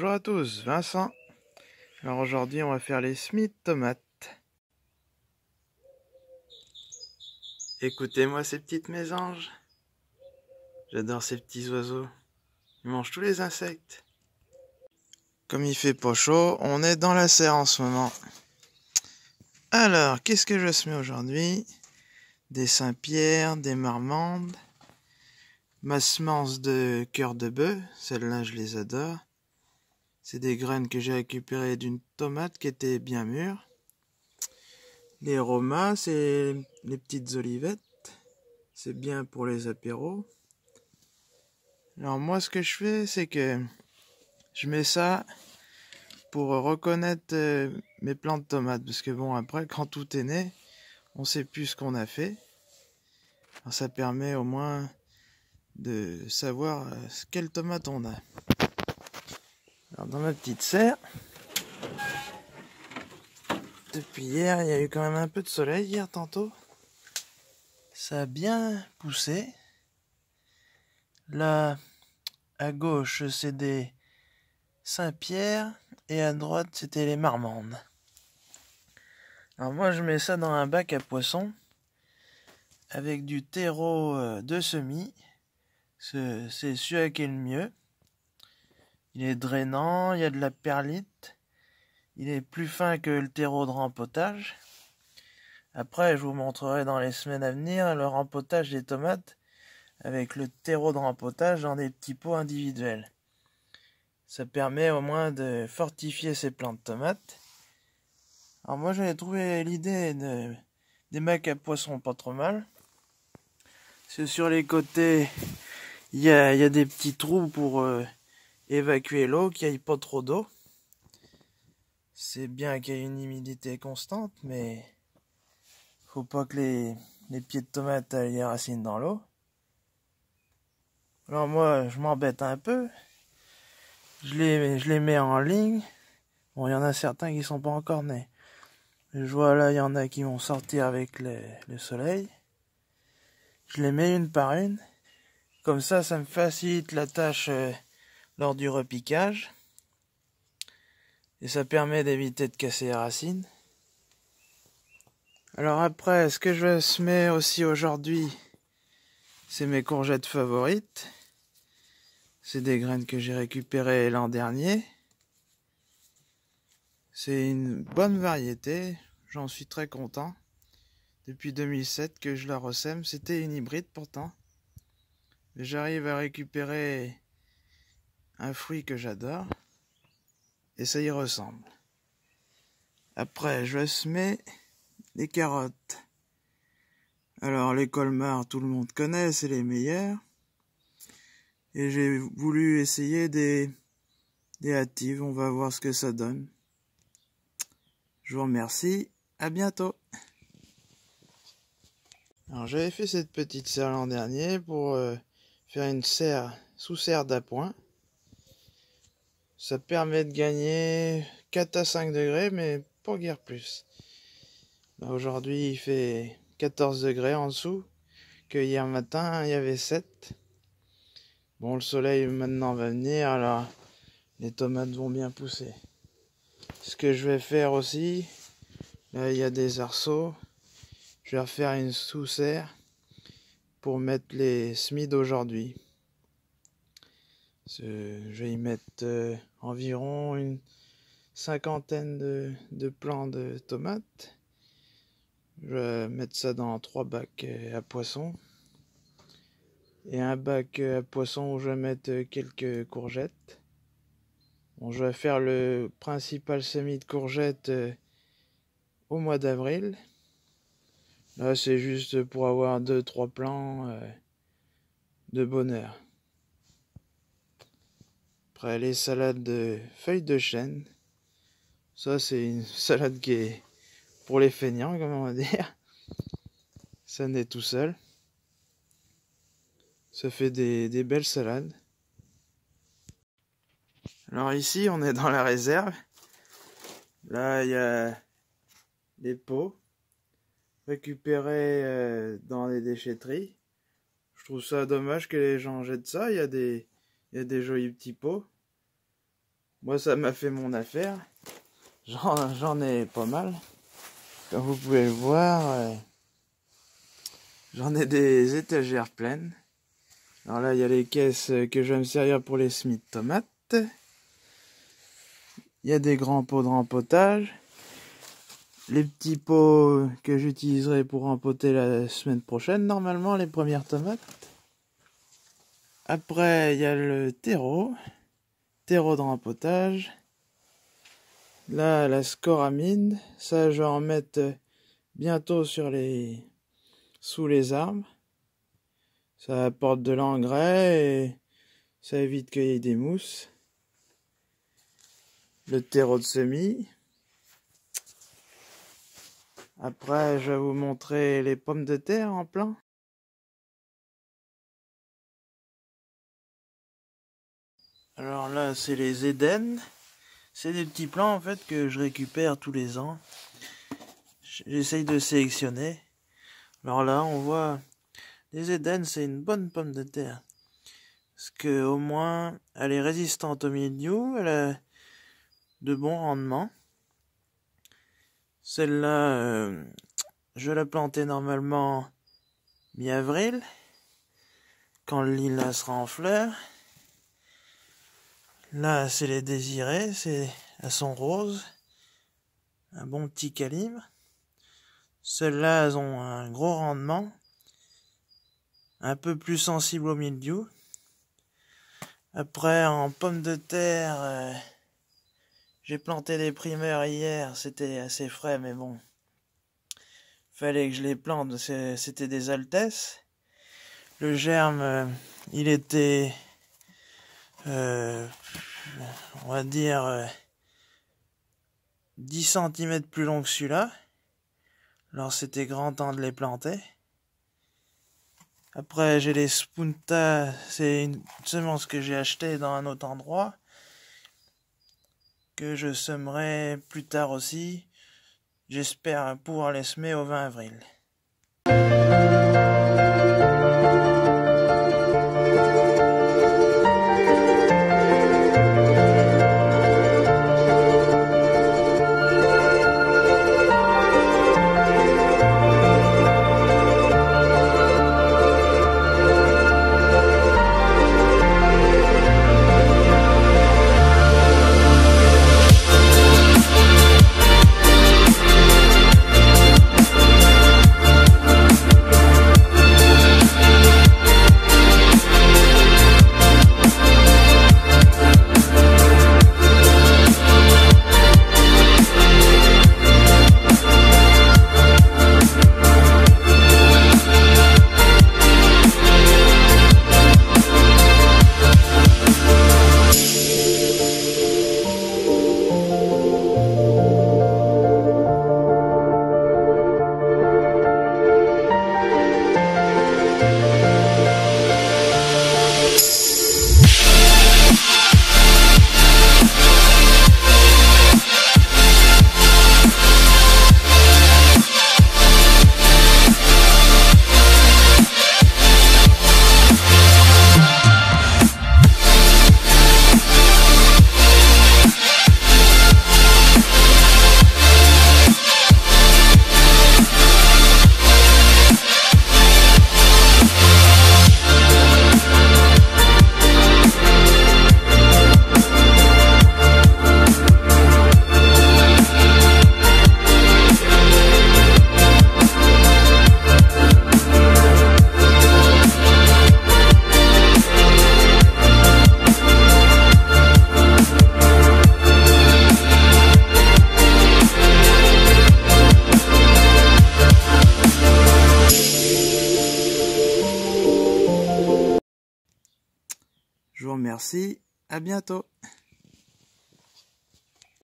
Bonjour à tous, Vincent. Alors aujourd'hui on va faire les semis de tomates. Écoutez-moi ces petites mésanges. J'adore ces petits oiseaux. Ils mangent tous les insectes. Comme il fait pas chaud, on est dans la serre en ce moment. Alors, qu'est-ce que je semais aujourd'hui? Des Saint-Pierre, des Marmandes. Ma semence de cœur de bœuf, celle-là je les adore. C'est des graines que j'ai récupérées d'une tomate qui était bien mûre. Les romains, c'est les petites olivettes. C'est bien pour les apéros. Alors moi, ce que je fais, c'est que je mets ça pour reconnaître mes plants de tomates. Parce que bon, après, quand tout est né, on ne sait plus ce qu'on a fait. Alors ça permet au moins de savoir quelle tomate on a. Alors dans ma petite serre, depuis hier, il y a eu quand même un peu de soleil, hier tantôt. Ça a bien poussé. Là, à gauche, c'est des Saint-Pierre et à droite, c'était les Marmandes. Alors moi, je mets ça dans un bac à poissons avec du terreau de semis. C'est celui qui est le mieux. Il est drainant, il y a de la perlite, il est plus fin que le terreau de rempotage. Après, je vous montrerai dans les semaines à venir le rempotage des tomates avec le terreau de rempotage dans des petits pots individuels. Ça permet au moins de fortifier ces plants de tomates. Alors moi, j'avais trouvé l'idée des bacs à poissons pas trop mal. Parce que sur les côtés, il y a des petits trous pour évacuer l'eau, qu'il n'y ait pas trop d'eau. C'est bien qu'il y ait une humidité constante, mais faut pas que les pieds de tomates aient les racines dans l'eau. Alors moi, je m'embête un peu. Je les mets en ligne. Bon, il y en a certains qui sont pas encore nés. Je vois là, il y en a qui vont sortir avec le soleil. Je les mets une par une. Comme ça, ça me facilite la tâche lors du repiquage, et ça permet d'éviter de casser les racines. Alors après, ce que je vais semer aussi aujourd'hui, c'est mes courgettes favorites. C'est des graines que j'ai récupérées l'an dernier. C'est une bonne variété, j'en suis très content. Depuis 2007 que je la ressème, c'était une hybride pourtant. J'arrive à récupérer un fruit que j'adore, et ça y ressemble. Après, je vais semer des carottes. Alors, les colmars, tout le monde connaît, c'est les meilleurs. Et j'ai voulu essayer des hâtives, on va voir ce que ça donne. Je vous remercie, à bientôt. Alors, j'avais fait cette petite serre l'an dernier pour faire une serre sous-serre d'appoint. Ça permet de gagner 4 à 5 degrés, mais pas guère plus. Aujourd'hui, il fait 14 degrés en dessous, que hier matin, il y avait 7. Bon, le soleil maintenant va venir, alors les tomates vont bien pousser. Ce que je vais faire aussi, là, il y a des arceaux. Je vais refaire une sous-serre pour mettre les semis d'aujourd'hui. Je vais y mettre environ une cinquantaine de plants de tomates. Je vais mettre ça dans 3 bacs à poissons. Et un bac à poissons où je vais mettre quelques courgettes. Bon, je vais faire le principal semis de courgettes au mois d'avril. Là, c'est juste pour avoir 2-3 plants de bonheur. Après, les salades de feuilles de chêne, ça c'est une salade qui est pour les feignants, comme on va dire. Ça naît tout seul. Ça fait des belles salades. Alors ici, on est dans la réserve. Là, il y a des pots récupérés dans les déchetteries. Je trouve ça dommage que les gens jettent ça. Il y a des jolis petits pots. Moi ça m'a fait mon affaire, j'en ai pas mal, comme vous pouvez le voir, j'en ai des étagères pleines. Alors là il y a les caisses que je vais me servir pour les semis de tomates, il y a des grands pots de rempotage, les petits pots que j'utiliserai pour rempoter la semaine prochaine, normalement les premières tomates. Après, il y a le terreau de rempotage. Là, la scoramine, ça je vais en mettre bientôt sous les arbres. Ça apporte de l'engrais et ça évite qu'il y ait des mousses. Le terreau de semis. Après, je vais vous montrer les pommes de terre en plein. Alors là, c'est les Édènes. C'est des petits plants en fait que je récupère tous les ans. J'essaye de sélectionner. Alors là, on voit les Édènes, c'est une bonne pomme de terre. Parce que au moins, elle est résistante au mildiou, elle a de bons rendements. Celle-là, je la plantais normalement mi-avril, quand le lilas sera en fleurs. Là, c'est les désirés, elles sont roses, un bon petit calibre. Celles-là, elles ont un gros rendement, un peu plus sensible au mildiou. Après, en pommes de terre, j'ai planté des primeurs hier, c'était assez frais, mais bon, fallait que je les plante, c'était des altesses. Le germe, il était... on va dire 10 cm plus long que celui-là. Alors c'était grand temps de les planter. Après j'ai les spuntas, c'est une semence que j'ai achetée dans un autre endroit, que je semerai plus tard aussi. J'espère pouvoir les semer au 20 avril. Je vous remercie, à bientôt.